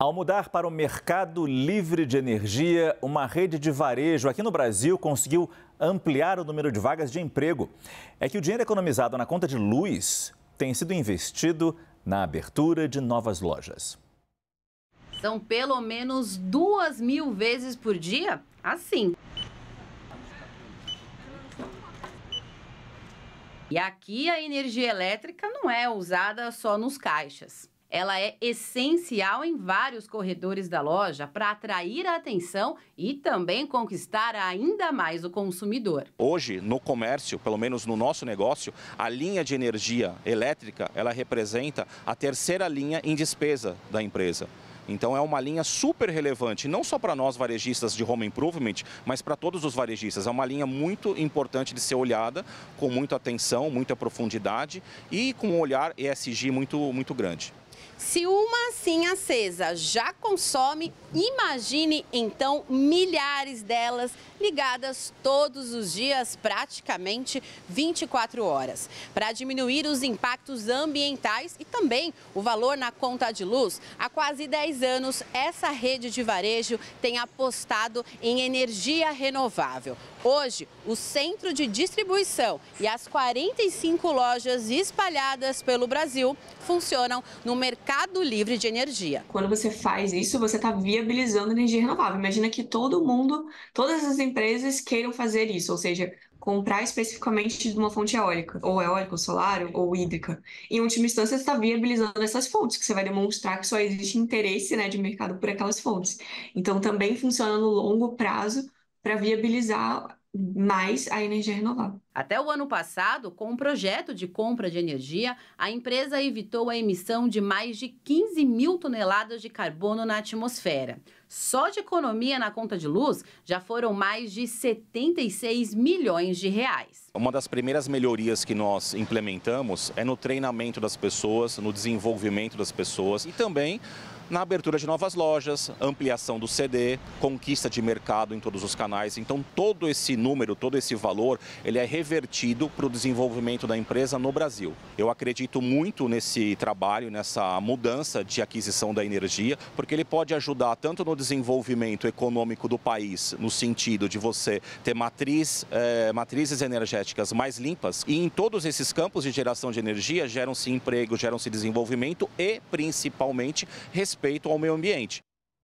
Ao mudar para o mercado livre de energia, uma rede de varejo aqui no Brasil conseguiu ampliar o número de vagas de emprego. É que o dinheiro economizado na conta de luz tem sido investido na abertura de novas lojas. São pelo menos 2.000 vezes por dia assim. E aqui a energia elétrica não é usada só nos caixas. Ela é essencial em vários corredores da loja para atrair a atenção e também conquistar ainda mais o consumidor. Hoje, no comércio, pelo menos no nosso negócio, a linha de energia elétrica, ela representa a terceira linha em despesa da empresa. Então é uma linha super relevante, não só para nós varejistas de home improvement, mas para todos os varejistas. É uma linha muito importante de ser olhada com muita atenção, muita profundidade e com um olhar ESG muito grande. Se uma assim acesa já consome, imagine então milhares delas ligadas todos os dias, praticamente 24 horas. Para diminuir os impactos ambientais e também o valor na conta de luz, há quase 10 anos essa rede de varejo tem apostado em energia renovável. Hoje, o centro de distribuição e as 45 lojas espalhadas pelo Brasil funcionam no mercado livre de energia. Quando você faz isso, você está viabilizando energia renovável. Imagina que todo mundo, todas as empresas queiram fazer isso, ou seja, comprar especificamente de uma fonte eólica, ou solar, ou hídrica. Em última instância, você está viabilizando essas fontes, que você vai demonstrar que só existe interesse, né, de mercado por aquelas fontes. Então, também funciona no longo prazo, para viabilizar mais a energia renovável. Até o ano passado, com um projeto de compra de energia, a empresa evitou a emissão de mais de 15 mil toneladas de carbono na atmosfera. Só de economia na conta de luz já foram mais de 76 milhões de reais. Uma das primeiras melhorias que nós implementamos é no treinamento das pessoas, no desenvolvimento das pessoas e também na abertura de novas lojas, ampliação do CD, conquista de mercado em todos os canais. Então, todo esse número, todo esse valor, ele é revertido para o desenvolvimento da empresa no Brasil. Eu acredito muito nesse trabalho, nessa mudança de aquisição da energia, porque ele pode ajudar tanto no desenvolvimento econômico do país, no sentido de você ter matrizes energéticas mais limpas, e em todos esses campos de geração de energia, geram-se emprego, geram-se desenvolvimento e, principalmente, respeito ao meio ambiente.